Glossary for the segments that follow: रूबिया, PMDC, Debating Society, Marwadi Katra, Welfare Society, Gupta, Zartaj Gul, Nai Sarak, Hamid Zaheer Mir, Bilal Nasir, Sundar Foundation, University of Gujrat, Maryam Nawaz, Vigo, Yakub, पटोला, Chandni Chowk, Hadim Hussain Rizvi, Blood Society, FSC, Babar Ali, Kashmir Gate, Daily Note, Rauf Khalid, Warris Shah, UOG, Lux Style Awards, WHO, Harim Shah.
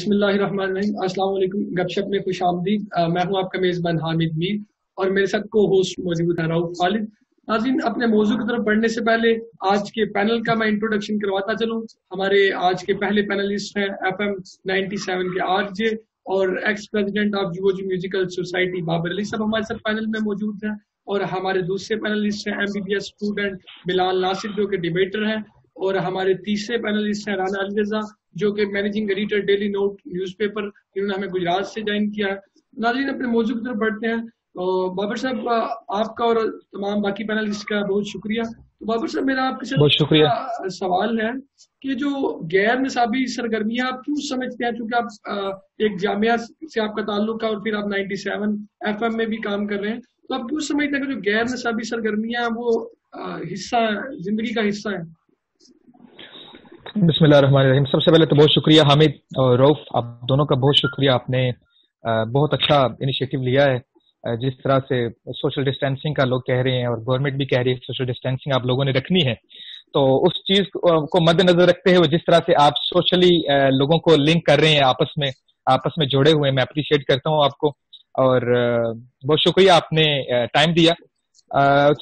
बिस्मिल्लाहिर्रहमानिर्रहीम। अस्सलाम वालेकुम। गपशप में खुश आमदीद। मैं हूं आपका मेज़बान हामिद मीर और मेरे साथ को होस्ट मौजूद है रऊफ खालिद। नाज़रीन, अपने मौजू की तरफ बढ़ने से पहले आज के पैनल का मैं इंट्रोडक्शन करवाता चलूँ। हमारे आज के पहले पैनलिस्ट हैं FM 97 के आरजे और एक्स प्रेजिडेंट ऑफ जुओ म्यूजिकल सोसाइटी बाबर अली साहब हमारे साथ पैनल में मौजूद हैं। और हमारे दूसरे पैनलिस्ट हैं MBBS स्टूडेंट बिलाल नासिर जो कि डिबेटर हैं। और हमारे तीसरे पैनलिस्ट हैं राना अली रजा जो कि managing editor daily note newspaper, इन्होंने हमें गुजरात से ज्वाइन किया है। नाज़रीन, अपने मौजू की तरफ बढ़ते हैं। तो बाबर साहब, आपका और तमाम बाकी पैनलिस्ट का बहुत शुक्रिया। तो बाबर साहब, मेरा आपके साथ बहुत शुक्रिया सवाल है कि जो गैर निसाबी सरगर्मियाँ आप क्यों समझते हैं, क्योंकि आप एक जामिया से आपका ताल्लुक है और फिर आप 97 FM में भी काम कर रहे हैं, तो आप क्यों समझते हैं कि जो गैर निसाबी सरगर्मियाँ वो हिस्सा जिंदगी का हिस्सा है? बिस्मिल्लाहिर्रहमानिर्रहीम। सबसे पहले तो बहुत शुक्रिया हामिद और रऊफ, आप दोनों का बहुत शुक्रिया। आपने बहुत अच्छा इनिशिएटिव लिया है। जिस तरह से सोशल डिस्टेंसिंग का लोग कह रहे हैं और गवर्नमेंट भी कह रही है सोशल डिस्टेंसिंग आप लोगों ने रखनी है, तो उस चीज को मद्देनजर रखते हुए जिस तरह से आप सोशली लोगों को लिंक कर रहे हैं, आपस में जुड़े हुए, मैं अप्रिशिएट करता हूँ आपको और बहुत शुक्रिया आपने टाइम दिया।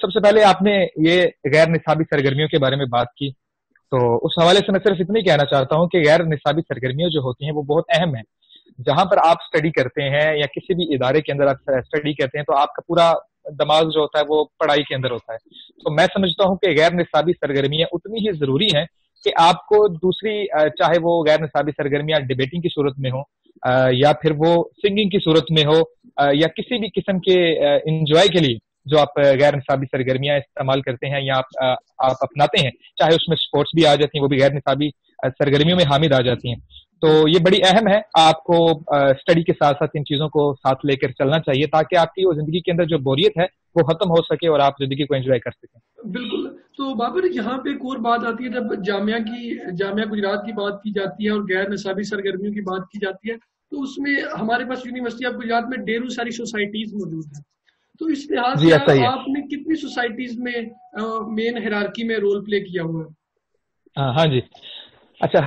सबसे पहले आपने ये गैर निसाबी सरगर्मियों के बारे में बात की, तो उस हवाले से मैं सिर्फ इतनी कहना चाहता हूँ कि गैर निसाबी सरगर्मियाँ जो होती हैं वो बहुत अहम है। जहाँ पर आप स्टडी करते हैं या किसी भी इदारे के अंदर आप स्टडी करते हैं तो आपका पूरा दिमाग जो होता है वो पढ़ाई के अंदर होता है। तो मैं समझता हूँ कि गैर निसाबी सरगर्मियाँ उतनी ही ज़रूरी हैं कि आपको दूसरी, चाहे वो गैर निसाबी सरगर्मियाँ डिबेटिंग की सूरत में हो या फिर वो सिंगिंग की सूरत में हो या किसी भी किस्म के इंजॉय के लिए जो आप गैर निसाबी सरगर्मियाँ इस्तेमाल करते हैं या आप अपनाते हैं, चाहे उसमें स्पोर्ट्स भी आ जाती हैं, वो भी गैर निसाबी सरगर्मियों में हामिद आ जाती हैं। तो ये बड़ी अहम है, आपको स्टडी के साथ साथ इन चीज़ों को साथ लेकर चलना चाहिए ताकि आपकी वो जिंदगी के अंदर जो बोरियत है वो खत्म हो सके और आप जिंदगी को एंजॉय कर सकें। बिल्कुल। तो बाबर, यहाँ पे एक और बात आती है, जब जामिया गुजरात की बात की जाती है और गैर निसाबी सरगर्मियों की बात की जाती है, तो उसमें हमारे पास यूनिवर्सिटी ऑफ गुजरात में ढेरों सारी सोसाइटीज मौजूद हैं। तो इस लिहाज से आपने कितनी सोसाइटीज में मेन हायरार्की में रोल प्ले किया हुआ है? हाँ जी। अच्छा,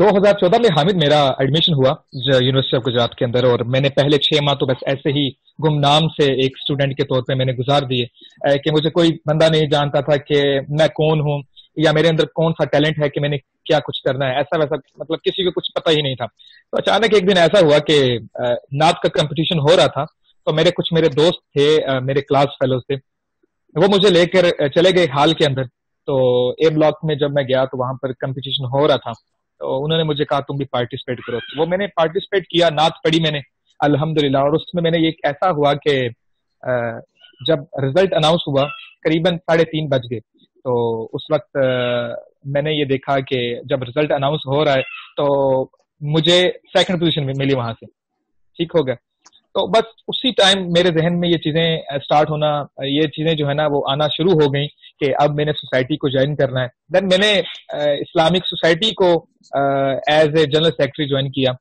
2014 में हामिद मेरा एडमिशन हुआ यूनिवर्सिटी ऑफ गुजरात के अंदर और मैंने पहले 6 माह तो बस ऐसे ही गुमनाम से एक स्टूडेंट के तौर पे मैंने गुजार दिए कि मुझे कोई बंदा नहीं जानता था कि मैं कौन हूँ या मेरे अंदर कौन सा टैलेंट है कि मैंने क्या कुछ करना है, ऐसा वैसा, मतलब किसी को कुछ पता ही नहीं था। तो अचानक एक दिन ऐसा हुआ कि नात का कंपटीशन हो रहा था, तो कुछ मेरे दोस्त थे, मेरे क्लास फेलोज थे, वो मुझे लेकर चले गए हाल के अंदर। तो ए ब्लॉक में जब मैं गया तो वहां पर कंपटीशन हो रहा था, तो उन्होंने मुझे कहा तुम भी पार्टिसिपेट करो, तो वो मैंने पार्टिसिपेट किया, नात पढ़ी मैंने अल्हम्दुलिल्लाह। और उसमें मैंने ये ऐसा हुआ कि जब रिजल्ट अनाउंस हुआ करीबन 3:30 बज गए, तो उस वक्त मैंने ये देखा कि जब रिजल्ट अनाउंस हो रहा है तो मुझे 2nd पोजीशन मिली वहां से। ठीक हो गया। तो बस उसी टाइम मेरे जहन में ये चीज़ें स्टार्ट होना, ये चीज़ें जो है ना वो आना शुरू हो गई कि अब मैंने सोसाइटी को ज्वाइन करना है। देन मैंने इस्लामिक सोसाइटी को as a general secretary join किया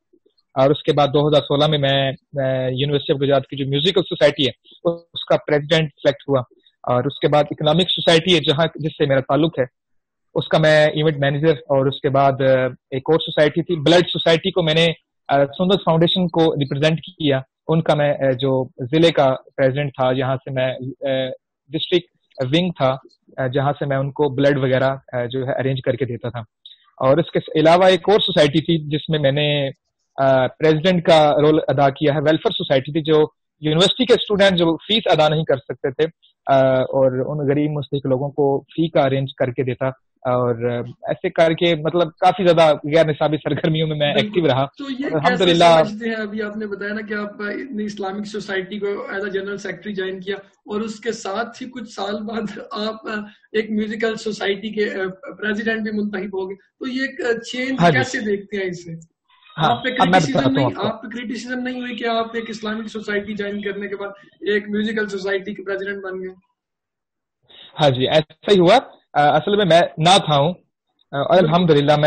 और उसके बाद 2016 में मैं यूनिवर्सिटी ऑफ गुजरात की जो म्यूजिकल सोसाइटी है उसका प्रेसिडेंट सिलेक्ट हुआ। और उसके बाद इकोनॉमिक सोसाइटी है जिससे मेरा ताल्लुक है, उसका मैं इवेंट मैनेजर, और उसके बाद एक और सोसाइटी थी ब्लड सोसाइटी को मैंने सुंदर फाउंडेशन को रिप्रेजेंट किया, उनका मैं जो जिले का प्रेसिडेंट था, जहाँ से मैं डिस्ट्रिक्ट विंग था जहाँ से मैं उनको ब्लड वगैरह जो है अरेंज करके देता था। और इसके अलावा एक और सोसाइटी थी जिसमें मैंने प्रेसिडेंट का रोल अदा किया है, वेलफेयर सोसाइटी थी, जो यूनिवर्सिटी के स्टूडेंट जो फीस अदा नहीं कर सकते थे और उन गरीब मुस्तहक लोगों को फी का अरेंज करके देता। और ऐसे करके मतलब काफी ज्यादा गैर निसाबी सरगर्मियों में मैं एक्टिव रहा। तो ये अल्हम्दुलिल्लाह समझते हैं, अभी आपने बताया ना कि आप इतनी इस्लामिक सोसाइटी को as a general secretary join किया और उसके साथ ही कुछ साल बाद आप एक म्यूजिकल सोसाइटी के प्रेसिडेंट भी मुंतखब हो गए, तो ये एक चेंज कैसे देखते हैं इसे? हाँ, आप पे क्रिटिसिज्म नहीं हुई कि आप एक इस्लामिक सोसाइटी ज्वाइन करने के बाद एक म्यूजिकल सोसाइटी के प्रेसिडेंट बन गए? हाँ जी, ऐसा ही हुआ। असल में मैं ना था हूँ और अल्हम्दुलिल्लाह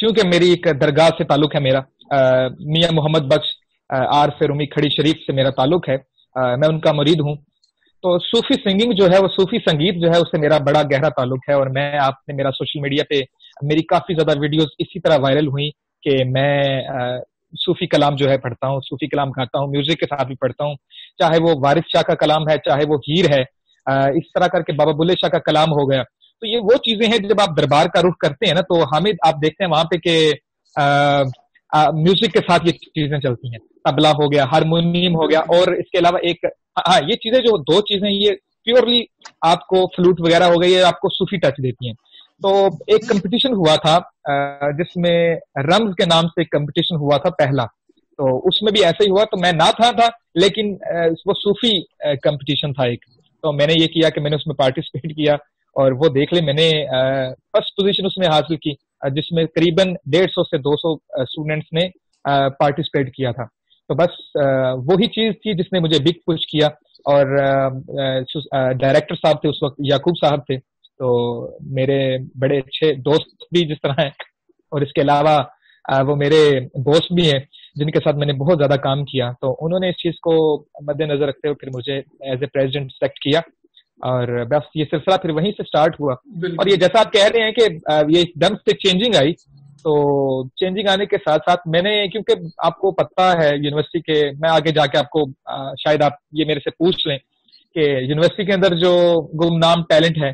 चूंकि मेरी एक दरगाह से ताल्लुक है, मेरा मियां मोहम्मद बख्श आरफ रूमी खड़ी शरीफ से मेरा ताल्लुक है, मैं उनका मुरीद हूँ। तो सूफी सिंगिंग जो है, वो सूफी संगीत जो है उससे मेरा बड़ा गहरा ताल्लुक है। और मैं, आपने मेरा सोशल मीडिया पे मेरी काफी ज्यादा वीडियोस इसी तरह वायरल हुई कि मैं सूफी कलाम जो है पढ़ता हूँ, सूफी कलाम गाता हूँ, म्यूजिक के साथ भी पढ़ता हूँ, चाहे वो वारिस शाह का कलाम है, चाहे वो हीर है, इस तरह करके बाबा बुल्ले शाह का कलाम हो गया। तो ये वो चीजें हैं जब आप दरबार का रुख करते हैं ना, तो हामिद आप देखते हैं वहां पे कि म्यूजिक के साथ ये चीजें चलती हैं, तबला हो गया, हारमोनियम हो गया, और इसके अलावा एक हाँ ये चीजें जो दो चीजें ये प्योरली आपको फ्लूट वगैरह हो गई, ये आपको सूफी टच देती हैं। तो एक कंपटीशन हुआ था जिसमें रम्स के नाम से कंपटीशन हुआ था पहला, तो उसमें भी ऐसा ही हुआ, तो मैं ना था लेकिन वो सूफी कंपटीशन था एक, तो मैंने ये किया कि मैंने उसमें पार्टिसिपेट किया और वो देख ले मैंने फर्स्ट पोजीशन उसमें हासिल की, जिसमें करीबन 150 से 200 स्टूडेंट्स ने पार्टिसिपेट किया था। तो बस वही चीज थी जिसने मुझे बिग पुश किया, और डायरेक्टर साहब थे उस वक्त, याकूब साहब थे, तो मेरे बड़े अच्छे दोस्त भी जिस तरह हैं, और इसके अलावा वो मेरे दोस्त भी हैं जिनके साथ मैंने बहुत ज्यादा काम किया, तो उन्होंने इस चीज को मद्देनजर रखते हुए फिर मुझे एज ए प्रेसिडेंट सेलेक्ट किया, और बस ये सिलसिला फिर वहीं से स्टार्ट हुआ। और ये जैसा आप कह रहे हैं कि ये एकदम से चेंजिंग आई, तो चेंजिंग आने के साथ साथ मैंने, क्योंकि आपको पता है यूनिवर्सिटी के, मैं आगे जाके आपको शायद आप ये मेरे से पूछ लें कि यूनिवर्सिटी के अंदर जो गुमनाम टैलेंट है,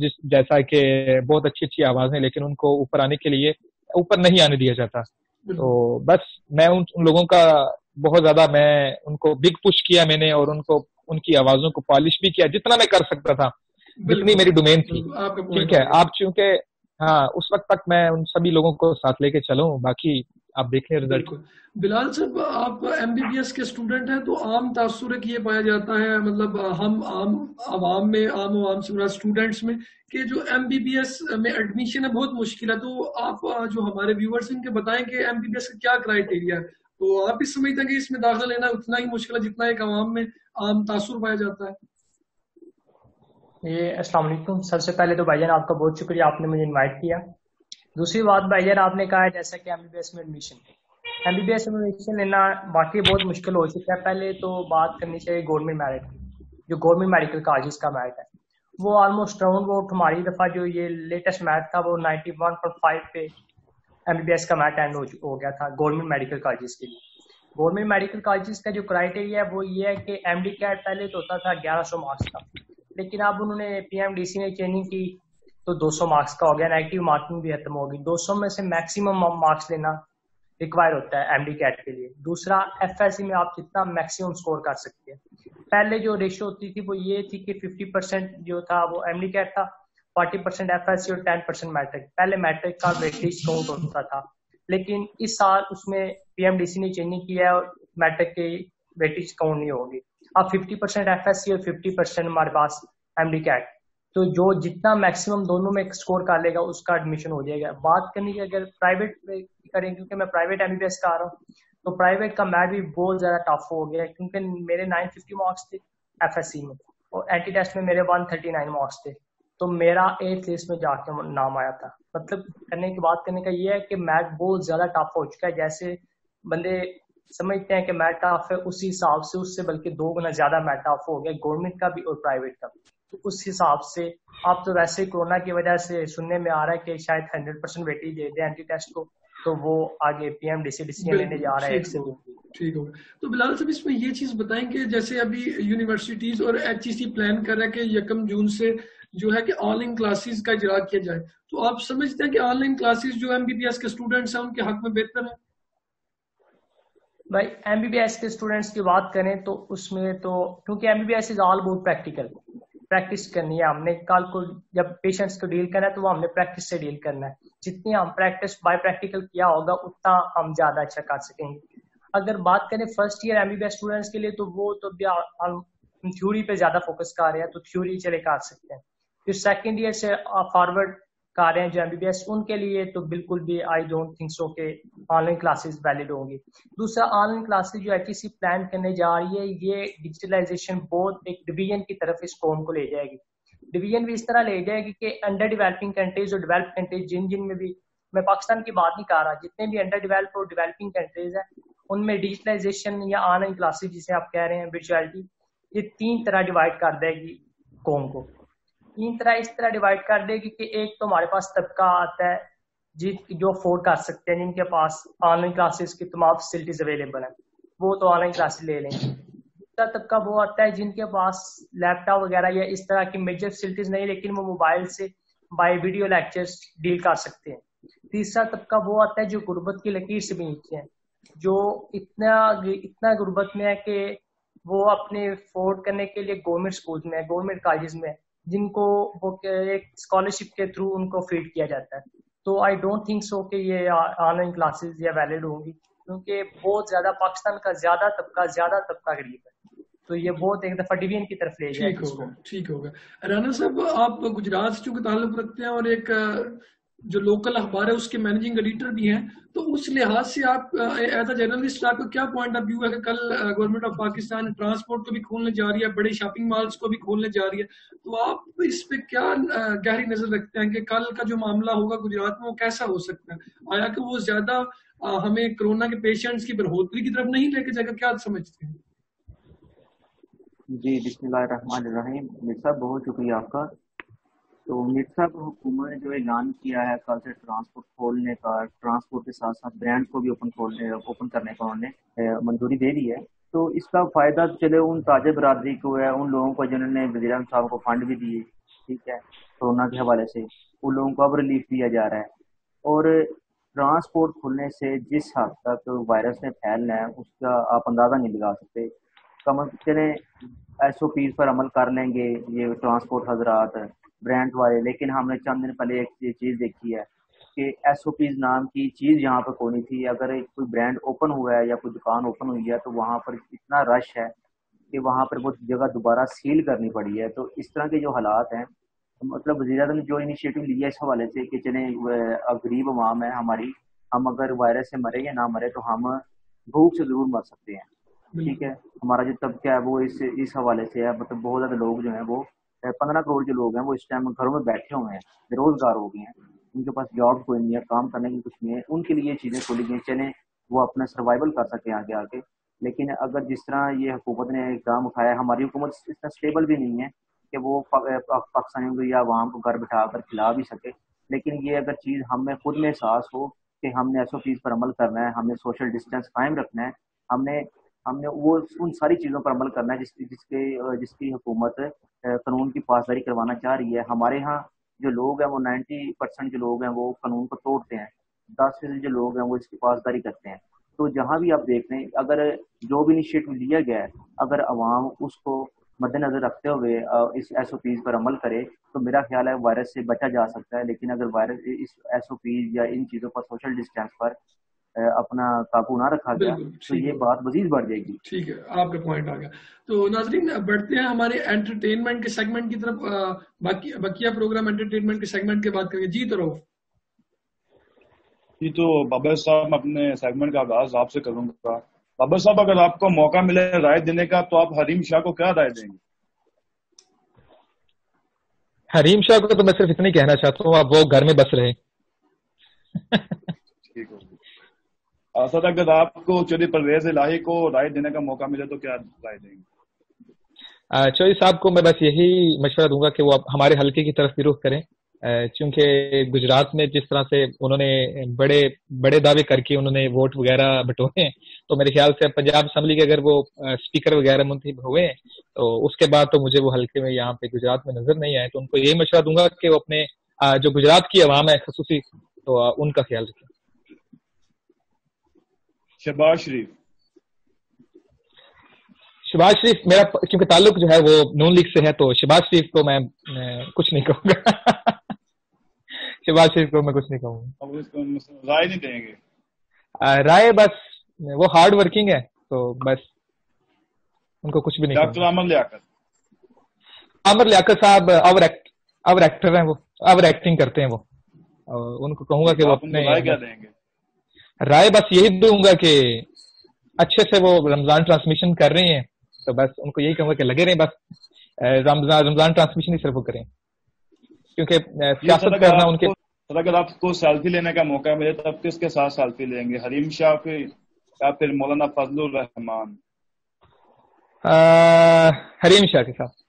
जिस जैसा कि बहुत अच्छी अच्छी आवाजें, लेकिन उनको ऊपर आने के लिए ऊपर नहीं आने दिया जाता। तो बस मैं उन लोगों का बहुत ज्यादा, मैं उनको बिग पुश किया मैंने, और उनको उनकी आवाजों को पॉलिश भी किया जितना मैं कर सकता था, जितनी मेरी डोमेन थी। ठीक है, आप चूंकि हाँ उस वक्त तक मैं उन सभी लोगों को साथ लेके चलूं, बाकी आप देख लें रिजल्ट। बिलाल साहब, आप एमबीबीएस के स्टूडेंट हैं, तो आम तासुर एक ये पाया जाता है, मतलब हम आम आवाम से स्टूडेंट्स में, कि जो एमबीबीएस में एडमिशन है बहुत मुश्किल है, तो आप जो हमारे व्यूवर्स इनके बताएं कि एमबीबीएस का क्या क्राइटेरिया है, तो आप इस समझते हैं कि इसमें दाखिला लेना उतना ही मुश्किल है जितना एक आवाम में आम तासुर पाया जाता है? ये अस्सलाम वालेकुम, सबसे पहले तो भाईजान आपका बहुत शुक्रिया, आपने मुझे इनवाइट किया। दूसरी बात भाईजान आपने कहा है जैसा कि एमबीबीएस में एडमिशन, एमबीबीएस में एडमिशन लेना वाकई बहुत मुश्किल हो चुका है। पहले तो बात करनी चाहिए गवर्नमेंट मेरिट की, जो गवर्नमेंट मेडिकल कॉलेज का मेरिट है वो ऑलमोस्ट राउंड, वो हमारी दफा जो ये लेटेस्ट मेरिट था वो 91.5 पे एमबीबीएस का मैट एंड हो गया था गवर्नमेंट मेडिकल कॉलेजेस के लिए। गवर्नमेंट मेडिकल कॉलेजेस का जो क्राइटेरिया है वो ये है कि MCAT पहले तो होता था 1100 मार्क्स का, लेकिन अब उन्होंने PMDC ने चेंजिंग की तो 200 मार्क्स का हो गया, नेगेटिव मार्किंग भी खत्म होगी, 200 में से मैक्सिमम मार्क्स लेना रिक्वायर होता है MCAT के लिए। दूसरा, FSC में आप जितना मैक्सिमम स्कोर कर सकते हैं, पहले जो रेशियो होती थी वो ये थी कि 50% जो था वो MCAT था, 40% FSC और 10% मैट्रिक। पहले मैट्रिक का वेटेज काउंट होता था, लेकिन इस साल उसमें PMDC ने चेंजिंग किया और मैट्रिक के वेटेज काउंट नहीं होगी, अब 50% FSC और 50% हमारे पास MCAT, तो जो जितना मैक्सिमम दोनों में स्कोर कर लेगा उसका एडमिशन हो जाएगा। बात करनी है अगर प्राइवेट में करें, क्योंकि मैं प्राइवेट MBBS का आ रहा हूँ, तो प्राइवेट का मैथ भी बहुत ज्यादा टफ हो गया, क्योंकि मेरे 950 मार्क्स थे FSC में और एंटी टेस्ट में मेरे 139 मार्क्स थे, तो मेरा 8th लिस्ट में जाके नाम आया था। मतलब करने की बात करने का ये है कि मैथ बहुत ज्यादा टफ हो चुका है, जैसे बंदे समझते हैं कि मैथ टफ है उसी हिसाब से उससे बल्कि 2 गुना ज्यादा मैथ टफ हो गया, गवर्नमेंट का भी और प्राइवेट का भी। तो उस हिसाब से आप तो वैसे ही कोरोना की वजह से सुनने में आ रहा है कि शायद 100% वेटेज दे दें एंटी टेस्ट को, तो वो आगे PMDC डिसीजन लेने जा रहा है। ठीक होगा, तो बिलाल साहब इसमें ये चीज बताएं कि जैसे अभी यूनिवर्सिटीज और HEC प्लान कर रहा है कि 1 जून से जो है कि ऑनलाइन क्लासेस का इजरा किया जाए, तो आप समझते हैं कि ऑनलाइन क्लासेस जो MBBS के स्टूडेंट्स हैं उनके हक में बेहतर है? भाई MBBS के स्टूडेंट्स की बात करें तो उसमें तो क्योंकि MBBS is all about practical, practice करनी है हमने, कल को जब पेशेंट्स को डील करना है तो वो हमने प्रैक्टिस से डील करना है, जितनी हम प्रैक्टिस बाय प्रैक्टिकल किया होगा उतना हम ज्यादा अच्छा कर सकेंगे। अगर बात करें फर्स्ट ईयर MBBS स्टूडेंट्स के लिए, तो वो तो हम थ्योरी पे ज्यादा फोकस कर रहे हैं, तो थ्योरी चले कर सकते हैं। फिर सेकेंड ईयर से फॉरवर्ड कर रहे हैं जो MBBS, उनके लिए तो बिल्कुल भी आई डोंट थिंक सो के ऑनलाइन क्लासेस वैलिड होंगी। दूसरा, ऑनलाइन क्लासेस जो HEC प्लान करने जा रही है, ये डिजिटलाइजेशन बहुत एक डिवीजन की तरफ इस कॉम को ले जाएगी। डिवीजन भी इस तरह ले जाएगी कि अंडर डेवलपिंग कंट्रीज और डेवलप कंट्रीज, जिन जिन में भी, मैं पाकिस्तान की बात नहीं कर रहा, जितने भी अंडर डेवलप और डेवलपिंग कंट्रीज है उनमें डिजिटलाइजेशन या ऑनलाइन क्लासेज जिसे आप कह रहे हैं वर्चुअलिटी, ये 3 तरह डिवाइड कर देगी कॉम को, 3 तरह इस तरह डिवाइड कर देगी कि एक तो हमारे पास तबका आता है जी जो अफोर्ड कर सकते हैं, जिनके पास ऑनलाइन क्लासेस की तमाम फैसिलिटीज अवेलेबल हैं, वो तो ऑनलाइन क्लासेस ले लेंगे। दूसरा तबका वो आता है जिनके पास लैपटॉप वगैरह या इस तरह की मेजर फैसिलिटीज नहीं, लेकिन वो मोबाइल से बाय वीडियो लेक्चर्स डील कर सकते हैं। तीसरा तबका वो आता है जो गुर्बत की लकीर से भी नीचे हैं, जो इतना गुर्बत में है कि वो अपने अफोर्ड करने के लिए गवर्नमेंट स्कूल में, गवर्नमेंट कॉलेज में, जिनको वो एक स्कॉलरशिप के थ्रू उनको फीड किया जाता है। तो आई डोंट थिंक सो कि ये ऑनलाइन क्लासेस या वैलिड होंगी, क्योंकि बहुत ज्यादा पाकिस्तान का ज्यादा तबका गरीब है, तो ये बहुत एक दफा डिवीजन की तरफ ले जाएगा। ठीक होगा राना साहब, आप गुजरात से चूंकि ताल्लुक रखते हैं और एक जो लोकल अखबार है उसके मैनेजिंग एडिटर भी हैं, तो उस लिहाज से आप एज अ जर्नलिस्ट आपका क्या पॉइंट ऑफ व्यू है कि कल गवर्नमेंट ऑफ पाकिस्तान ट्रांसपोर्ट को भी खोलने जा रही है, बड़े शॉपिंग मॉल्स को भी खोलने जा रही है, तो आप इस पे क्या गहरी नजर रखते हैं कि कल का जो मामला होगा गुजरात में वो कैसा हो सकता है? आया कि वो ज्यादा हमें कोरोना के पेशेंट्स की बढ़ोतरी की तरफ नहीं लेके जाएगा, क्या समझते हैं? जी, बिस्मिल्लाहिर्रहमानिर्रहीम। बहुत शुक्रिया आपका। तो मिर्सा को हुकूमत ने जो ऐलान किया है कल से ट्रांसपोर्ट खोलने का, ट्रांसपोर्ट के साथ साथ ब्रांड को भी ओपन करने का उन्होंने मंजूरी दे दी है, तो इसका फायदा चले उन ताजे बरादरी को है, उन लोगों को जिन्होंने वज़ीर-ए-आज़म साहब को फंड भी दिए, ठीक है, कोरोना के हवाले से उन लोगों को अब रिलीफ दिया जा रहा है। और ट्रांसपोर्ट खुलने से जिस हद तक तो वायरस ने फैलना है उसका आप अंदाज़ा नहीं लगा सकते। कम अज कम SOPs पर अमल कर लेंगे ये ट्रांसपोर्ट हजरात ब्रांड वाले, लेकिन हमने चंद दिन पहले एक चीज़ देखी है कि SOPs नाम की चीज़ यहाँ पर कोनी थी। अगर कोई ब्रांड ओपन हुआ है या कोई दुकान ओपन हुई है तो वहाँ पर इतना रश है कि वहाँ पर वो जगह दोबारा सील करनी पड़ी है। तो इस तरह के जो हालात हैं, तो मतलब वज़ीर-ए-आज़म ने जो इनिशिएटिव लिया इस हवाले से कि चले गरीब अवाम है हमारी, हम अगर वायरस से मरे या ना मरे तो हम भूख से ज़रूर मर सकते हैं, ठीक है। हमारा जो तबका है वो इस हवाले से है, मतलब बहुत ज़्यादा लोग जो हैं वो 15 करोड़ जो लोग हैं वो इस टाइम घरों में बैठे हुए हैं, बेरोजगार हो गए हैं, उनके पास जॉब कोई नहीं है, काम करने की कुछ नहीं है, उनके लिए चीज़ें खोली गई चलें वो अपना सर्वाइवल कर सकें आगे आके। लेकिन अगर जिस तरह ये हुकूमत ने इकदाम उठाया, हमारी हुकूमत इतना स्टेबल भी नहीं है कि वो पाकिस्तानियों को या आवाम को घर बैठा कर खिला भी सके। लेकिन ये अगर चीज़ हमें खुद में एहसास हो कि हमने SOPs पर अमल करना है, हमने सोशल डिस्टेंस कायम रखना है, हमने वो उन सारी चीज़ों पर अमल करना है जिसकी हुकूमत कानून की पासदारी करवाना चाह रही है। हमारे यहाँ जो लोग हैं वो 90% जो लोग हैं वो कानून को तोड़ते हैं, 10% जो लोग हैं वो इसकी पासदारी करते हैं। तो जहाँ भी आप देख रहे हैं, अगर जो भी इनिशिएटिव लिया गया है, अगर अवाम उसको मद्देनजर रखते हुए इस SOPs पर अमल करे तो मेरा ख्याल है वायरस से बचा जा सकता है। लेकिन अगर वायरस इस SOPs या इन चीज़ों पर, सोशल डिस्टेंस पर अपना काबू ना रखा गया तो ये बात मजीद बढ़ जाएगी। ठीक है, आपका पॉइंट आ गया। तो नाजरीन, बढ़ते हैं हमारे एंटरटेनमेंट के सेगमेंट की तरफ। बाकिया प्रोग्राम एंटरटेनमेंट के सेगमेंट के बात करेंगे। जी तो रऊफ जी, तो बाबर साहब, अपने सेगमेंट का आगाज आपसे करूंगा। बाबर साहब, अगर आपको मौका मिले राय देने का तो आप हरीम शाह को क्या राय देंगे? हरीम शाह को तो मैं सिर्फ इतना ही कहना चाहता हूँ, आप वो घर में बस रहे। ठीक है, असद, अगर आपको चौधरी परवेज इलाही को राय देने का मौका मिले तो क्या राय देंगे? चौधरी साहब को मैं बस यही मशवरा दूंगा कि वो हमारे हल्के की तरफ भी रुख करें, क्योंकि गुजरात में जिस तरह से उन्होंने बड़े बड़े दावे करके उन्होंने वोट वगैरह बटोरे, तो मेरे ख्याल से पंजाब असम्बली के अगर वो स्पीकर वगैरह मुंतखब हुए तो उसके बाद तो मुझे वो हल्के में यहाँ पे गुजरात में नजर नहीं आए। तो उनको यही मशवरा दूंगा कि वो अपने जो गुजरात की आवाम है खसूसी, तो उनका ख्याल रखें। शहबाज शरीफ मेरा क्योंकि ताल्लुक जो है वो नून लीग से है, तो शहबाज शरीफ को मैं कुछ नहीं कहूँगा। शहबाज शरीफ को मैं कुछ नहीं कहूँगा, राय नहीं देंगे। राय बस वो हार्ड वर्किंग है, तो बस उनको कुछ भी नहीं। डॉक्टर अमर लियाकत साहब अवर एक्टर हैं, वो अवर एक्टिंग करते हैं, वो उनको कहूँगा कि वो अपने क्या देंगे राय। बस यही दूंगा कि अच्छे से वो रमजान ट्रांसमिशन कर रहे हैं, तो बस उनको यही कहूंगा कि लगे रहें, बस रमजान ट्रांसमिशन ही सिर्फ वो करें, क्योंकि सियासत करना उनके। अगर आपको सेल्फी लेने का मौका मिले तो आप किसके साथ सेल्फी लेंगे, हरीम शाह के या फिर मौलाना फजलुर रहमान? हरीम शाह के साथ।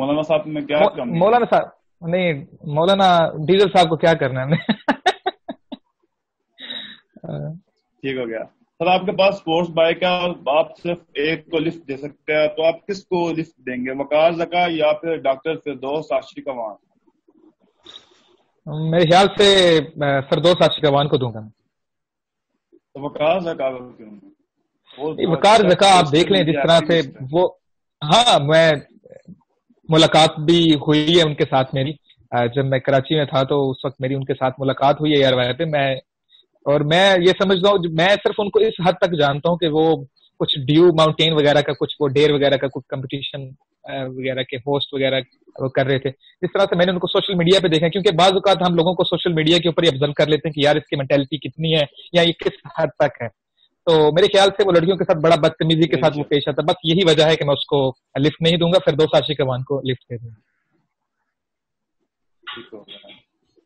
मौलाना साहब में क्या? मौलाना साहब नहीं मौलाना डीजल साहब को क्या करना है। ठीक हो गया सर। आपके पास स्पोर्ट्स बाइक है, आप सिर्फ एक को लिफ्ट दे सकते हैं, तो आप किसको लिफ्ट देंगे, वकार ज़का या फिर डॉक्टर फिरदौस आशिक अवान? मेरे ख्याल से फिरदौस आशिक अवान को दूंगा। तो वकार ज़का क्यों? वकार ज़का आप देख लें जिस तरह से वो, हाँ मैं मुलाकात भी हुई है उनके साथ मेरी, जब मैं कराची में था तो उस वक्त मेरी उनके साथ मुलाकात हुई है यार वहाँ पे। मैं ये समझता हूँ, मैं सिर्फ उनको इस हद तक जानता हूँ कि वो कुछ ड्यू माउंटेन वगैरह का कुछ वो डेयर वगैरह का कुछ कंपटीशन वगैरह के होस्ट वगैरह वो कर रहे थे। इस तरह से मैंने उनको सोशल मीडिया पे देखा, क्योंकि बाज़ औक़ात हम लोगों को सोशल मीडिया के ऊपर ही ऑब्जर्व कर लेते हैं कि यार इसकी मेंटालिटी कितनी है या ये किस हद तक है। तो मेरे ख्याल से वो लड़कियों के साथ बड़ा बदतमीजी के साथ वो पेश आता है। बस यही वजह है कि मैं उसको लिफ्ट नहीं दूंगा, फिरदौस आशिक अवान को लिफ्ट दे दूंगा।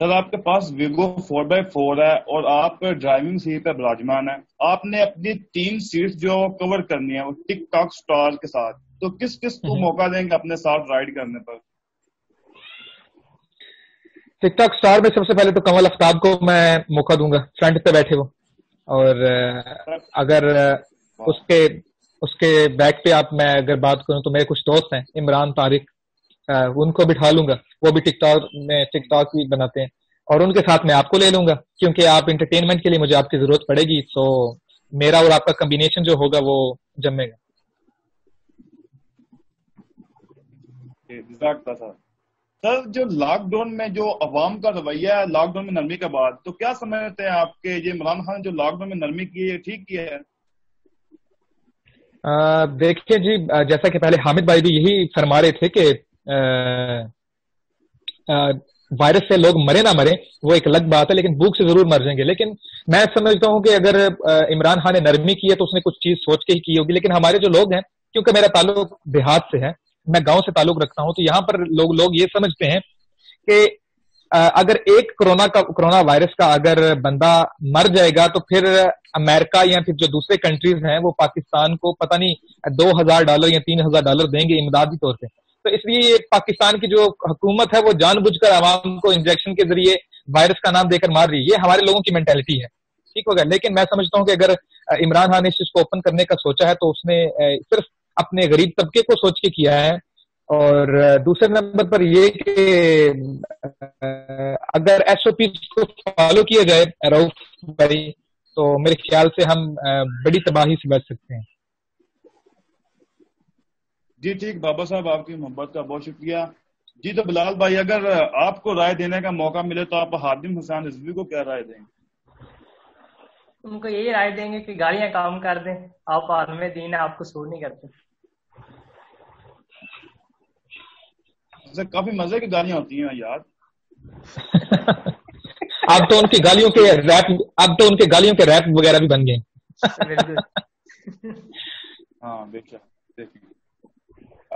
सर आपके पास विगो 4x4 है और आप ड्राइविंग सीट पर विराजमान है, आपने अपनी 3 सीट जो कवर करनी है वो टिक टॉक स्टार के साथ, तो किस किस को मौका देंगे अपने साथ राइड करने पर? टिक टॉक स्टार में सबसे पहले तो कमल अफ्ताब को मैं मौका दूंगा, फ्रंट पे बैठे वो, और अगर उसके बैक पे आप, मैं अगर बात करूं तो मेरे कुछ दोस्त हैं इमरान तारिक, उनको बिठा लूंगा, वो भी टिकटॉक में टिकटॉक भी बनाते हैं, और उनके साथ मैं आपको ले लूंगा क्योंकि आप इंटरटेनमेंट के लिए मुझे आपकी जरूरत पड़ेगी। तो मेरा और आपका कॉम्बिनेशन जो होगा वो जमेगा। सर जो लॉकडाउन में जो अवाम का रवैया है, लॉकडाउन में नरमी का बात, तो क्या समझते हैं आपके ये इमरान खान जो लॉकडाउन में नरमी की है ठीक की है? देखिए जी, जैसा कि पहले हामिद भाई भी यही फरमा रहे थे कि वायरस से लोग मरे ना मरे वो एक अलग बात है, लेकिन भूख से जरूर मर जाएंगे। लेकिन मैं समझता हूँ कि अगर इमरान खान ने नरमी की है तो उसने कुछ चीज सोच के ही की होगी। लेकिन हमारे जो लोग हैं, क्योंकि मेरा ताल्लुक देहात से है, मैं गांव से ताल्लुक रखता हूँ, तो यहाँ पर लोग ये समझते हैं कि अगर एक कोरोना वायरस का अगर बंदा मर जाएगा तो फिर अमेरिका या फिर जो दूसरे कंट्रीज हैं वो पाकिस्तान को पता नहीं $2000 या $3000 देंगे इमदादी तौर पर। तो इसलिए पाकिस्तान की जो हुकूमत है वो जानबूझकर आवाम को इंजेक्शन के जरिए वायरस का नाम देकर मार रही है। ये हमारे लोगों की मेंटालिटी है, ठीक होगा। लेकिन मैं समझता हूँ कि अगर इमरान खान ने इस चीज को ओपन करने का सोचा है तो उसने सिर्फ अपने गरीब तबके को सोच के किया है। और दूसरे नंबर पर ये कि अगर SOP को फॉलो किया जाए रऊफ भाई, तो मेरे ख्याल से हम बड़ी तबाही से बच सकते हैं। जी ठीक, बाबा साहब आपकी मोहब्बत का बहुत शुक्रिया जी। तो बिलाल भाई, अगर आपको राय देने का मौका मिले तो आप हादिम हुसैन रिजवी को क्या राय देंगे? उनको यही राय देंगे कि गाड़ियां काम कर दें, आप आर्मी में दीन है, आपको शोर नहीं करते। काफी मजे की गालियां होती हैं यार। अब तो उनकी गालियों के रैप वगैरह भी बन गए। हाँ देखिए,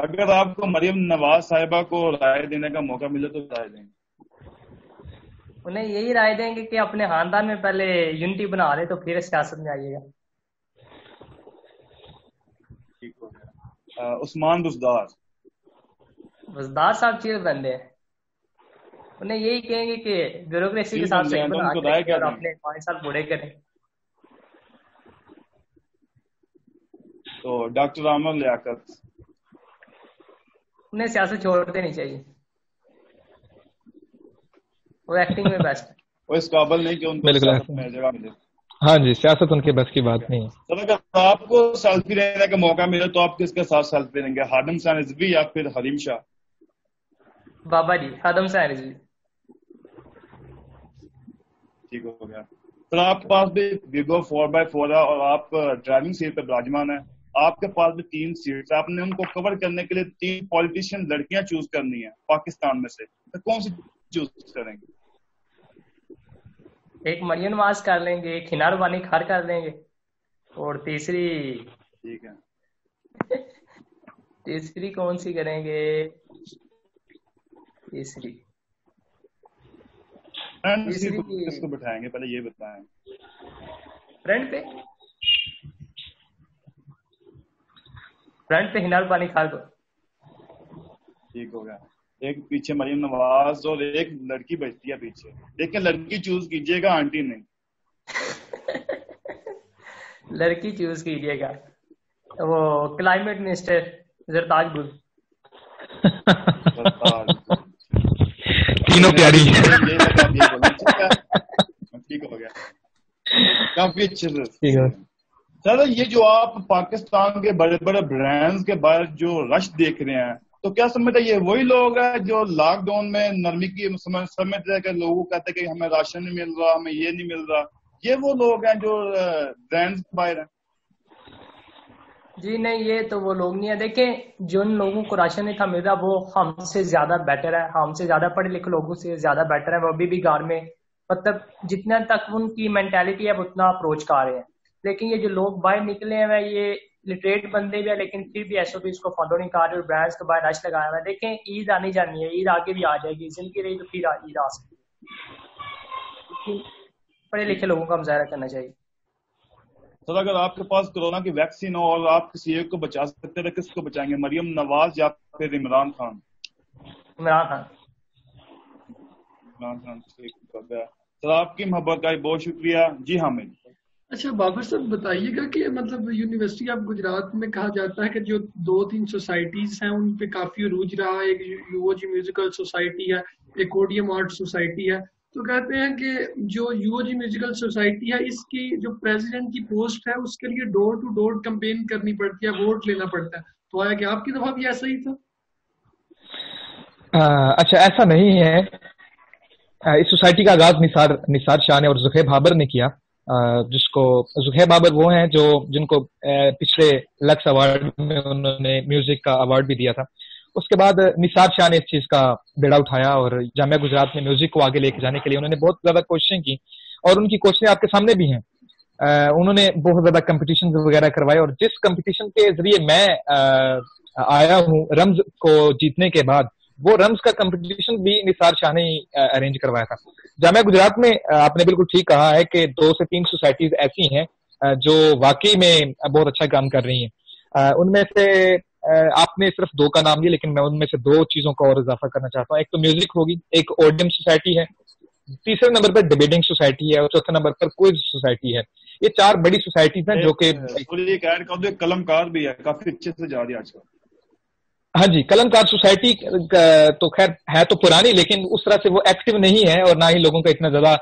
अगर आपको मरियम नवाज साहिबा को राय देने का मौका मिले तो राय देंगे? उन्हें यही राय देंगे कि अपने खानदान में पहले यूनिटी बना ले तो फिर सियासत में आइएगा। ठीक हो गया। उस्मान बुज़दार साहब चीर बंदे हैं, उन्हें यही कहेंगे कि ब्यूरोक्रेसी के साथ सही बना के अपने 5 साल बूढ़े करें। तो डॉक्टर आमिर लियाकत, उन्हें सियासत छोड़ देनी चाहिए, वो एक्टिंग में बेस्ट है, वो इस काबिल नहीं कि उनको सियासत में जगह मिले। हाँ जी, सियासत उनके बस की बात नहीं है। सर अगर आपको सेल्फी लेने का मौका मिले तो आप किसके साथ सेल्फी लेंगे, हादिम हुसैन रिजवी या फिर हरीम शाह? बाबा जी हादिम हुसैन रिजवी। ठीक हो गया। सर आपके पास भी विगो 4x4 है और आप ड्राइविंग सीट पर विराजमान है, आपके पास भी 3 सीट, आपने उनको कवर करने के लिए 3 पॉलिटिशियन लड़कियां चूज करनी है पाकिस्तान में से, तो कौन सी चूज करेंगे? एक मरियम नवाज कर लेंगे, एक हिना रब्बानी खार कर लेंगे, और तीसरी ठीक है तीसरी कौन सी करेंगे? तीसरी किसको बिठाएंगे पहले ये बताएं। फ्रंट पे हिनार पानी खा दो। ठीक हो गया। एक पीछे मरियम नवाज और एक लड़की बचती है पीछे, लेकिन लड़की चूज कीजिएगा, आंटी नहीं। लड़की चूज कीजिएगा, वो क्लाइमेट मिनिस्टर जरताज गुल। तीनों प्यारी, ठीक हो गया, काफी अच्छे से। सर ये जो आप पाकिस्तान के बड़े बड़े ब्रांड्स के बाहर जो रश देख रहे हैं, तो क्या समझते ये वही लोग हैं जो लॉकडाउन में नरमी की समझते कि लोगों कहते कि हमें राशन नहीं मिल रहा, हमें ये नहीं मिल रहा, ये वो लोग हैं जो ब्रांड्स बाहर हैं? जी नहीं, ये तो वो लोग नहीं है। देखें, जिन लोगों को राशन नहीं था मिल रहा वो हमसे ज्यादा बेटर है, हमसे ज्यादा पढ़े लिखे लोगों से ज्यादा बेटर है। वो अभी भी घर में, मतलब जितना तक उनकी मेंटालिटी है उतना अप्रोच कर रहे हैं। लेकिन ये जो लोग बाहर निकले हैं ये लिटरेट बंदे भी है, लेकिन फिर भी एसओपीज को फॉलो नहीं कर रहे और ब्रांड्स के बाहर रश लगाया हुआ है। देखें, ईद आनी जानी है, ईद आगे भी आ जाएगी, जिनकी रही तो फिर ईद आ सकती है। पढ़े लिखे लोगों का मुजाहरा करना चाहिए। सर अगर आपके पास कोरोना की वैक्सीन हो और आप किसी एक को बचा सकते हैं, किसको बचाएंगे, मरियम नवाज या फिर इमरान खान? इमरान खान। सर आपकी मोहब्बत का बहुत शुक्रिया। जी हामिद। अच्छा बाबर साहब बताइएगा कि मतलब यूनिवर्सिटी ऑफ गुजरात में कहा जाता है कि जो 2-3 सोसाइटीज हैं उन पे काफी रूज रहा है। एक यूओ जी म्यूजिकल सोसाइटी है, एक ओडियम आर्ट सोसाइटी है, तो कहते हैं कि जो यूओ जी म्यूजिकल सोसाइटी है इसकी जो प्रेसिडेंट की पोस्ट है उसके लिए डोर टू डोर कैंपेन करनी पड़ती है, वोट लेना पड़ता है। तो आया कि आपकी दफा भी ऐसा ही था? अच्छा ऐसा नहीं है। इस सोसाइटी का आगाज निसार शाह ने और जुखे बाबर ने किया, जिसको जुखे बाबर वो हैं जो जिनको पिछले लक्स अवार्ड में उन्होंने म्यूजिक का अवार्ड भी दिया था। उसके बाद निसार शाह ने इस चीज का बेड़ा उठाया और जामिया गुजरात में म्यूजिक को आगे लेके जाने के लिए उन्होंने बहुत ज्यादा कोशिशें की और उनकी कोशिशें आपके सामने भी हैं। उन्होंने बहुत ज्यादा कम्पिटिशन वगैरह करवाए और जिस कम्पिटिशन के जरिए मैं आया हूँ रम्ज को जीतने के बाद, वो रम्स का कंपटीशन भी निसार शाह ने अरेंज करवाया था। जामिया गुजरात में आपने बिल्कुल ठीक कहा है कि 2 से 3 सोसाइटीज ऐसी हैं जो वाकई में बहुत अच्छा काम कर रही हैं। उनमें से आपने सिर्फ 2 का नाम लिया, लेकिन मैं उनमें से 2 चीजों का और इजाफा करना चाहता हूँ। एक तो म्यूजिक होगी, एक ओडियम सोसाइटी है, तीसरे नंबर पर डिबेटिंग सोसाइटी है और चौथे नंबर पर क्विज सोसाइटी है। ये 4 बड़ी सोसाइटीज हैं जो कि कलमकार भी है, काफी अच्छे से जा रही है आजकल। हाँ जी, कलमकार सोसाइटी तो खैर है तो पुरानी, लेकिन उस तरह से वो एक्टिव नहीं है और ना ही लोगों का इतना ज्यादा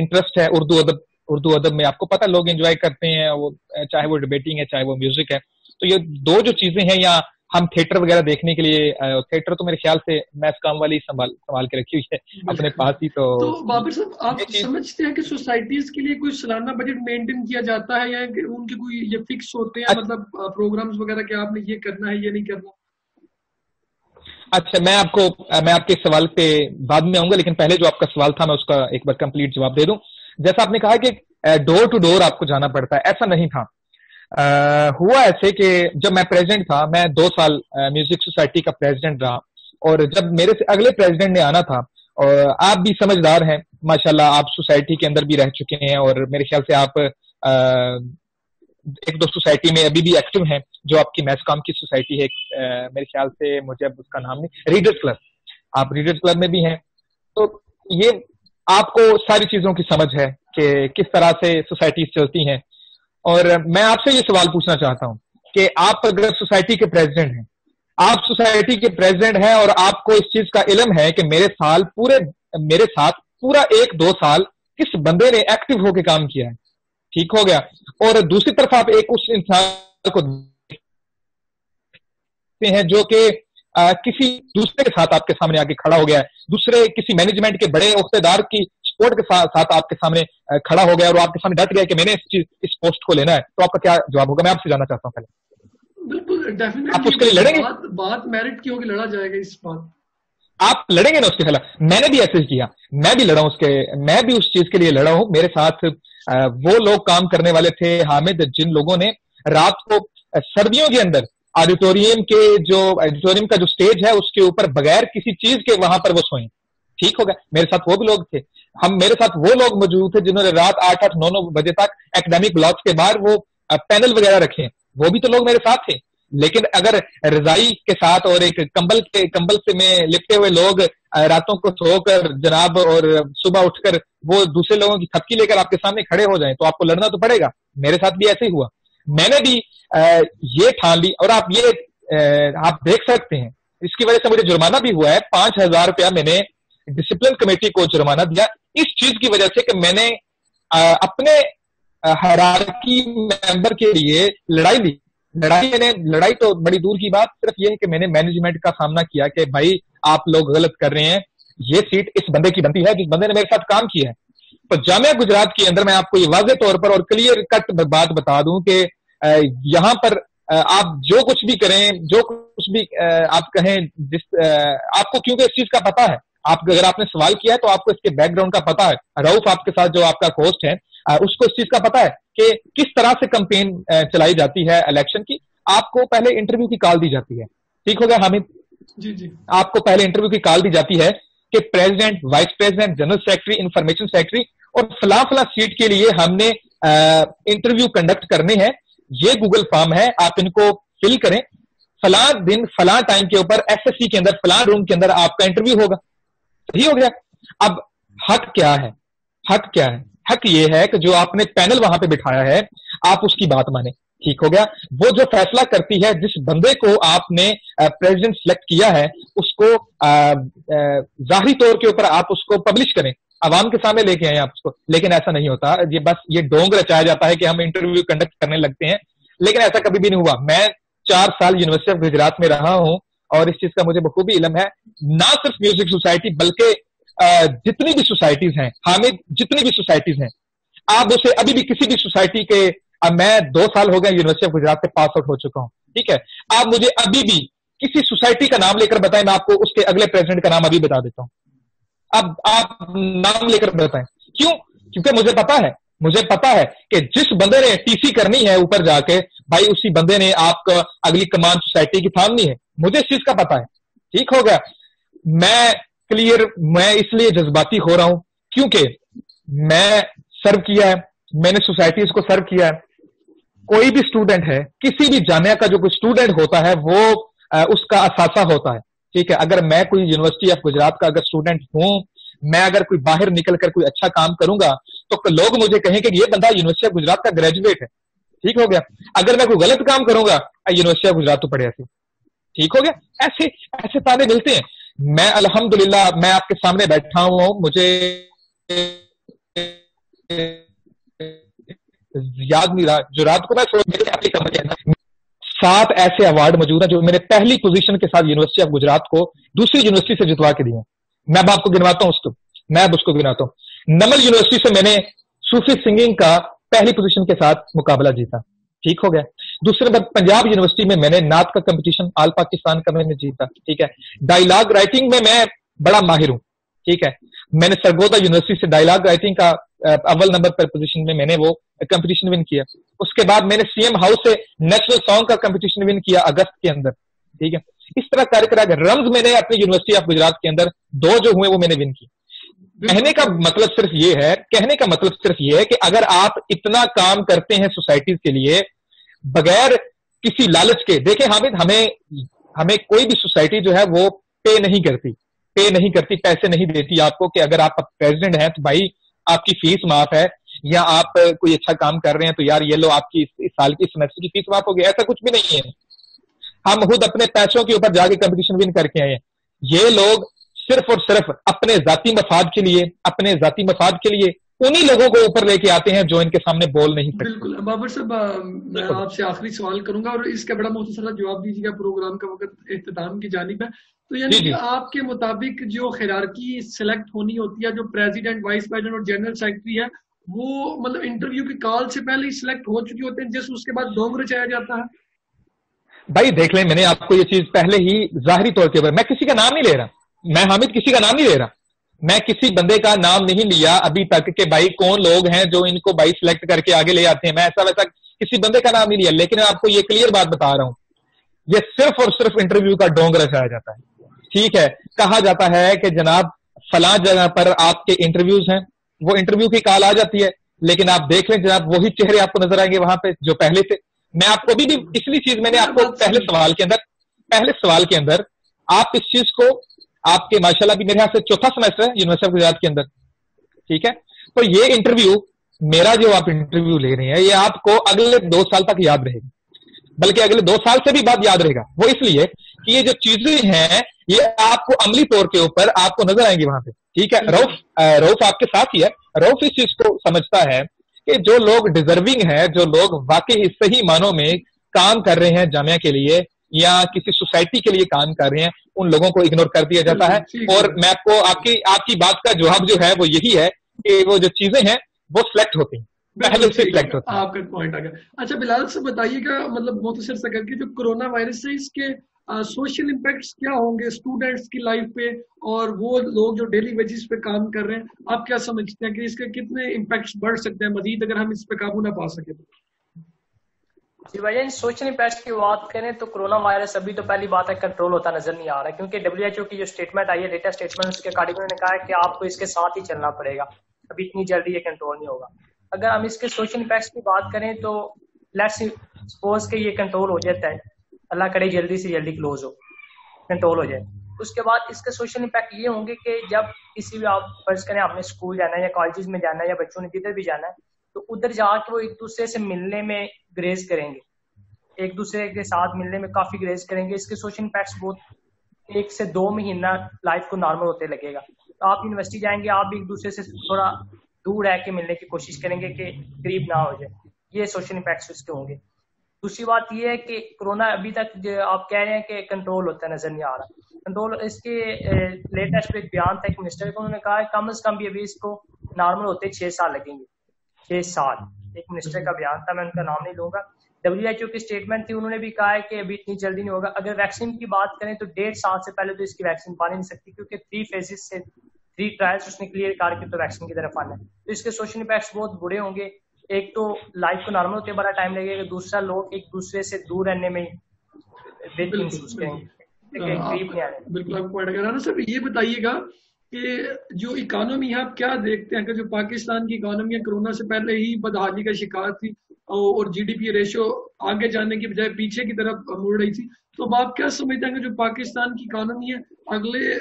इंटरेस्ट है। उर्दू अदब में आपको पता लोग एंजॉय करते हैं, वो चाहे वो डिबेटिंग है चाहे वो म्यूजिक है। तो ये 2 जो चीजें हैं, या हम थिएटर वगैरह देखने के लिए, थिएटर तो मेरे ख्याल से मैथ काम वाली संभाल के रखी हुई है अपने पास ही। तो बाबर साहब आप समझते हैं कि सोसाइटीज के लिए कोई सालाना बजट मेंटेन किया जाता है या उनके कोई ये फिक्स होते हैं, मतलब प्रोग्राम्स वगैरह कि आपने ये करना है ये नहीं करना? अच्छा मैं आपके सवाल पे बाद में आऊंगा, लेकिन पहले जो आपका सवाल था मैं उसका एक बार कंप्लीट जवाब दे दूं। जैसा आपने कहा कि डोर टू डोर आपको जाना पड़ता है, ऐसा नहीं था। हुआ ऐसे कि जब मैं प्रेसिडेंट था, मैं 2 साल म्यूजिक सोसाइटी का प्रेसिडेंट रहा और जब मेरे से अगले प्रेसिडेंट ने आना था, और आप भी समझदार हैं माशाल्लाह, आप सोसाइटी के अंदर भी रह चुके हैं और मेरे ख्याल से आप 1-2 सोसाइटी में अभी भी एक्टिव हैं। जो आपकी मैथकॉम की सोसाइटी है, मेरे ख्याल से मुझे अब उसका नाम नहीं, रीडर्स क्लब, आप रीडर्स क्लब में भी हैं। तो ये आपको सारी चीजों की समझ है कि किस तरह से सोसाइटीज चलती हैं। और मैं आपसे ये सवाल पूछना चाहता हूं कि आप अगर सोसाइटी के प्रेसिडेंट हैं, आप सोसाइटी के प्रेसिडेंट हैं और आपको इस चीज का इलम है कि मेरे साथ पूरा 1-2 साल किस बंदे ने एक्टिव होकर काम किया है, ठीक हो गया। और दूसरी तरफ आप एक उस इंसान को देखते हैं जो कि किसी दूसरे के साथ आपके सामने आके खड़ा हो गया है, दूसरे किसी मैनेजमेंट के बड़े ओहदेदार की सपोर्ट के साथ आपके सामने खड़ा हो गया और आपके सामने डट गया कि मैंने इस पोस्ट को लेना है। तो आपका क्या जवाब होगा? मैं आपसे जानना चाहता हूँ पहले। बिल्कुल डेफिनेटली आप उसके लिए लड़ेंगे? बात मेरिट की होगी, लड़ा जाएगा इस बात, आप लड़ेंगे ना उसके खिलाफ? मैंने भी ऐसे ही किया, मैं भी उस चीज के लिए लड़ा हूं। मेरे साथ वो लोग काम करने वाले थे हामिद, जिन लोगों ने रात को सर्दियों के अंदर ऑडिटोरियम का जो स्टेज है उसके ऊपर बगैर किसी चीज के वहां पर वो सोए, ठीक होगा। मेरे साथ वो भी लोग थे, मेरे साथ वो लोग मौजूद थे जिन्होंने रात 8-9 बजे तक एकेडमिक ब्लॉक्स के बाहर वो पैनल वगैरह रखे, वो भी तो लोग मेरे साथ थे। लेकिन अगर रजाई के साथ और एक कंबल से में लिपटे हुए लोग रातों को सोकर जनाब और सुबह उठकर वो दूसरे लोगों की थपकी लेकर आपके सामने खड़े हो जाएं तो आपको लड़ना तो पड़ेगा। मेरे साथ भी ऐसे ही हुआ, मैंने भी ये ठान ली और आप ये आप देख सकते हैं, इसकी वजह से मुझे जुर्माना भी हुआ है। 5,000 रुपया मैंने डिसिप्लिन कमेटी को जुर्माना दिया इस चीज की वजह से कि मैंने अपने हायरार्की मेंबर के लिए लड़ाई ली। लड़ाई तो बड़ी दूर की बात, सिर्फ ये है कि मैंने मैनेजमेंट का सामना किया कि भाई आप लोग गलत कर रहे हैं, ये सीट इस बंदे की बनती है जिस बंदे ने मेरे साथ काम किया है। तो जामिया गुजरात के अंदर मैं आपको ये वाजे तौर पर और क्लियर कट बात बता दूं कि यहाँ पर आप जो कुछ भी करें, जो कुछ भी आप कहें, आपको क्योंकि इस चीज का पता है, आप अगर आपने सवाल किया है तो आपको इसके बैकग्राउंड का पता है। रऊफ आपके साथ जो आपका होस्ट है उसको इस चीज का पता है कि किस तरह से कैंपेन चलाई जाती है इलेक्शन की। आपको पहले इंटरव्यू की कॉल दी जाती है, ठीक हो गया हामिद जी? जी, आपको पहले इंटरव्यू की कॉल दी जाती है कि president, vice president, general secretary, information secretary और फला सीट के लिए हमने इंटरव्यू कंडक्ट करने हैं। ये गूगल फॉर्म है, आप इनको फिल करें, फला दिन फला टाइम के ऊपर एफएससी के अंदर फला रूम के अंदर आपका इंटरव्यू होगा। सही हो गया। अब हक क्या है? हक क्या है? हक ये है कि जो आपने पैनल वहां पे बिठाया है आप उसकी बात माने, ठीक हो गया? वो जो फैसला करती है, जिस बंदे को आपने प्रेसिडेंट सिलेक्ट किया है उसको जाहिर तौर के ऊपर आप उसको पब्लिश करें, आवाम के सामने लेके आए आप उसको। लेकिन ऐसा नहीं होता, ये बस ये ढोंग रचाया जाता है कि हम इंटरव्यू कंडक्ट करने लगते हैं, लेकिन ऐसा कभी भी नहीं हुआ। मैं 4 साल यूनिवर्सिटी ऑफ गुजरात में रहा हूं और इस चीज का मुझे बखूबी इलम है। ना सिर्फ म्यूजिक सोसाइटी बल्कि जितनी भी सोसाइटीज हैं हामिद, जितनी भी सोसाइटीज हैं, आप उसे अभी भी किसी भी सोसाइटी के, मैं 2 साल हो गए यूनिवर्सिटी ऑफ गुजरात से पास आउट हो चुका हूं, ठीक है? आप मुझे अभी भी किसी सोसाइटी का नाम लेकर बताएं, मैं आपको उसके अगले प्रेसिडेंट का नाम अभी बता देता हूं। अब आप नाम लेकर बताएं, क्यों? क्योंकि मुझे पता है, मुझे पता है कि जिस बंदे ने टीसी करनी है ऊपर जाके, भाई उसी बंदे ने आपका अगली कमान सोसाइटी की थामनी है। मुझे इस चीज का पता है, ठीक हो गया? मैं क्लियर, मैं इसलिए जज्बाती हो रहा हूं क्योंकि मैं सर्व किया है, मैंने सोसाइटीज को सर्व किया है। कोई भी स्टूडेंट है, किसी भी जामिया का जो कोई स्टूडेंट होता है वो उसका असासा होता है, ठीक है? अगर मैं कोई यूनिवर्सिटी ऑफ गुजरात का अगर स्टूडेंट हूं, मैं अगर कोई बाहर निकलकर कोई अच्छा काम करूंगा तो लोग मुझे कहें कि ये बंदा यूनिवर्सिटी ऑफ गुजरात का ग्रेजुएट है, ठीक हो गया? अगर मैं कोई गलत काम करूंगा, यूनिवर्सिटी ऑफ गुजरात तो पढ़े, ऐसे, ठीक हो गया? ऐसे ऐसे ताने मिलते हैं। मैं अल्हम्दुलिल्लाह, मैं आपके सामने बैठा हुआ हूं, मुझे याद नहीं रहा जुरात को, मैं 7 ऐसे अवार्ड मौजूद है जो मैंने पहली पोजीशन के साथ यूनिवर्सिटी ऑफ गुजरात को दूसरी यूनिवर्सिटी से जितवा के दिए। मैं अब आपको गिनवाता हूँ उसको, मैं अब उसको गिनाता हूँ। नमल यूनिवर्सिटी से मैंने सूफी सिंगिंग का पहली पोजीशन के साथ मुकाबला जीता, ठीक हो गया? दूसरे नंबर पंजाब यूनिवर्सिटी में मैंने नात का कंपटीशन ऑल पाकिस्तान का मैंने जीता, ठीक है? डायलॉग राइटिंग में मैं बड़ा माहिर हूं, ठीक है? मैंने सरगोदा यूनिवर्सिटी से डायलॉग राइटिंग का अव्वल नंबर पर पोजीशन में मैंने वो कंपटीशन विन किया। उसके बाद मैंने सीएम हाउस से नेशनल सॉन्ग का कंपटीशन विन किया अगस्त के अंदर, ठीक है? इस तरह कार्य करा गया। रम्स मैंने अपनी यूनिवर्सिटी ऑफ गुजरात के अंदर 2 जो हुए वो मैंने विन किए। कहने का मतलब सिर्फ ये है कि अगर आप इतना काम करते हैं सोसाइटीज के लिए बगैर किसी लालच के, देखें हामिद, हमें कोई भी सोसाइटी जो है वो पे नहीं करती, पैसे नहीं देती आपको कि अगर आप प्रेसिडेंट हैं तो भाई आपकी फीस माफ है, या आप कोई अच्छा काम कर रहे हैं तो यार ये लो आपकी इस साल की सेमेस्टर की फीस माफ हो गई। ऐसा कुछ भी नहीं है। हम खुद अपने पैसों के ऊपर जाके कंपटीशन विन करके आए हैं। ये लोग सिर्फ और सिर्फ अपने जाती मफाद के लिए उन्हीं लोगों को ऊपर लेके आते हैं जो इनके सामने बोल नहीं सकते। बिल्कुल। बाबर साहब, मैं आपसे आखिरी सवाल करूंगा और इसका बड़ा मुख्तसर जवाब दीजिएगा, प्रोग्राम का वक्त इख्तिताम की जानिब है। तो यानी कि आपके मुताबिक जो हायरार्की सिलेक्ट होनी होती है, जो प्रेसिडेंट, वाइस प्रेसिडेंट और जनरल सेक्रेटरी है, वो मतलब इंटरव्यू की कॉल से पहले ही सिलेक्ट हो चुके होते हैं, जिस उसके बाद ढोंग रचाया जाता है। भाई देख लें, मैंने आपको ये चीज पहले ही जाहिरी तौर के ऊपर, मैं किसी का नाम नहीं ले रहा, मैं हामिद किसी का नाम नहीं ले रहा, मैं किसी बंदे का नाम नहीं लिया अभी तक कि भाई कौन लोग हैं जो इनको भाई सिलेक्ट करके आगे ले आते हैं। मैं ऐसा वैसा किसी बंदे का नाम नहीं लिया, लेकिन मैं आपको ये क्लियर बात बता रहा हूँ, ये सिर्फ और सिर्फ इंटरव्यू का ढोंग रचाया जाता है, ठीक है? कहा जाता है कि जनाब फला जगह पर आपके इंटरव्यूज हैं, वो इंटरव्यू की कॉल आ जाती है, लेकिन आप देख लें जनाब वही चेहरे आपको नजर आएंगे वहां पे जो पहले थे, मैं आपको भी पिछली चीज मैंने आपको पहले सवाल के अंदर आप इस चीज को आपके माशाल्लाह भी मेरे ख्याल से चौथा सेमेस्टर है यूनिवर्सिटी ऑफ गुजरात के अंदर, ठीक है। तो ये इंटरव्यू मेरा जो आप इंटरव्यू ले रहे हैं ये आपको अगले 2 साल तक याद रहेगा, बल्कि अगले 2 साल से भी बाद याद रहेगा। वो इसलिए कि ये जो चीजें हैं ये आपको अमली तौर के ऊपर आपको नजर आएंगी वहां पे, ठीक है। रऊफ आपके साथ ही है, रऊफ इस चीज को समझता है कि जो लोग डिजर्विंग है, जो लोग वाकई सही मानों में काम कर रहे हैं जामिया के लिए या किसी सोसाइटी के लिए काम कर रहे हैं, उन लोगों को इग्नोर कर दिया जाता है। और मैं आपको आपकी बात का जवाब जो है वो यही है कि वो जो चीजें हैं वो सिलेक्ट होती हैं, पहले से सिलेक्ट होती हैं। आपका पॉइंट आ गया। अच्छा बिलाल से बताइएगा, मतलब मुख्तसर से करके जो कोरोना वायरस से इसके सोशल इम्पैक्ट्स क्या होंगे स्टूडेंट्स की लाइफ पे, और वो लोग जो डेली वेजेस पे काम कर रहे हैं, आप क्या समझते हैं कि इसके कितने इम्पैक्ट्स बढ़ सकते हैं मजीद अगर हम इस पे काबू ना पा सके तो? जी भाई, सोशल इम्पैक्ट की बात करें तो कोरोना वायरस अभी तो पहली बात है कंट्रोल होता नजर नहीं आ रहा, क्योंकि WHO की जो स्टेटमेंट आई है, डेटा स्टेटमेंट, उसके अकॉर्डिंग उन्होंने कहा है कि आपको इसके साथ ही चलना पड़ेगा, अभी इतनी जल्दी ये कंट्रोल नहीं होगा। अगर हम इसके सोशल इम्पैक्ट की बात करें तो लेट्स सपोज कि ये कंट्रोल हो जाता है, अल्लाह करे जल्दी से जल्दी क्लोज हो, कंट्रोल हो जाए, उसके बाद इसके सोशल इम्पैक्ट ये होंगे कि जब किसी भी आप फर्ज करें आपने स्कूल जाना है या कॉलेज में जाना है या बच्चों ने जिधर भी जाना है, तो उधर जाके वो एक दूसरे से मिलने में ग्रेज करेंगे, एक दूसरे के साथ मिलने में काफी ग्रेज करेंगे। इसके सोशल इम्पैक्ट्स बहुत 1 से 2 महीना लाइफ को नॉर्मल होते लगेगा। तो आप यूनिवर्सिटी जाएंगे, आप भी एक दूसरे से थोड़ा दूर रह के मिलने की कोशिश करेंगे कि करीब ना हो जाए, ये सोशल इम्पैक्ट्स उसके होंगे। दूसरी बात ये है कि कोरोना अभी तक आप कह रहे हैं कि कंट्रोल होता नजर नहीं आ रहा, कंट्रोल इसके लेटेस्ट एक बयान था एक मिनिस्टर को, उन्होंने कहा कम से कम भी अभी इसको नॉर्मल होते 6 साल लगेंगे, 6 साल, एक मिनिस्टर का बयान था, मैं उनका नाम नहीं लूंगा। WHO की स्टेटमेंट थी, उन्होंने भी कहा है कि अभी इतनी जल्दी नहीं होगा। अगर वैक्सीन की बात करें तो 1.5 साल से पहले तो इसकी वैक्सीन पानी नहीं सकती, क्योंकि 3 फेजेस से 3 ट्रायल्स उसने क्लियर करके तो वैक्सीन की तरफ आना है। तो इसके सोशल इम्पैक्ट्स बहुत बुरे होंगे, एक तो लाइफ को नॉर्मल होते बड़ा टाइम लगेगा, दूसरा लोग एक दूसरे से दूर रहने में महसूस करेंगे। ये बताइएगा कि जो इकोनॉमी है आप क्या देखते हैं कि जो पाकिस्तान की इकोनॉमी है कोरोना से पहले ही बदहाली का शिकार थी और GDP रेशो आगे जाने की बजाय पीछे की तरफ मुड़ रही थी, तो अब आप क्या समझते हैं कि जो पाकिस्तान की इकोनॉमी है अगले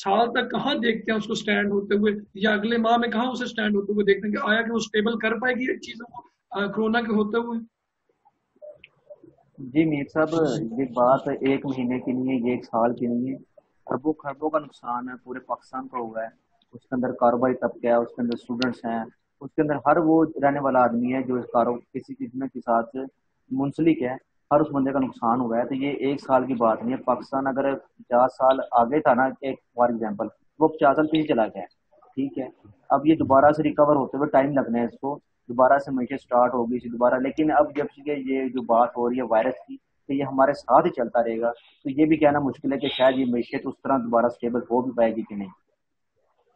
साल तक कहाँ देखते हैं उसको स्टैंड होते हुए, या अगले माह में कहाँ उसे स्टैंड होते हुए देखते हैं कि आया कि वो स्टेबल कर पाएगी चीजों को कोरोना के होते हुए? जी मीर साहब, ये बात 1 महीने की नहीं है, ये 1 साल की नहीं है। अरबों खरबों का नुकसान है पूरे पाकिस्तान का हुआ है, उसके अंदर कारोबारी तबका है, उसके अंदर स्टूडेंट्स हैं, उसके अंदर हर वो रहने वाला आदमी है जो इस किसी चीज में के साथ मुंसलिक है, हर उस बंदे का नुकसान हुआ है। तो ये 1 साल की बात नहीं है। पाकिस्तान अगर 50 साल आगे था ना, एक फॉर एग्जाम्पल, वो 50 साल पीछे चला गया है, ठीक है। अब ये दोबारा से रिकवर होते हुए टाइम लगना है, इसको दोबारा से मीटिंग स्टार्ट होगी दोबारा। लेकिन अब जब ये जो बात हो रही है वायरस की, तो ये हमारे साथ ही चलता रहेगा, तो ये भी कहना मुश्किल है कि शायद ये मीशत उस तरह दोबारा स्टेबल हो भी पाएगी कि नहीं।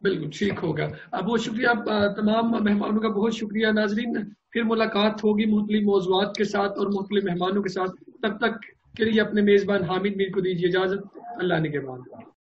बिल्कुल ठीक होगा। अब बहुत शुक्रिया तमाम मेहमानों का, बहुत शुक्रिया नाजरीन। फिर मुलाकात होगी मुख्तलिफ मौज़ूआत के साथ और मुख्तलिफ मेहमानों के साथ। तब तक के लिए अपने मेजबान हामिद मीर को दीजिए इजाजत। अल्लाह ने के बाद।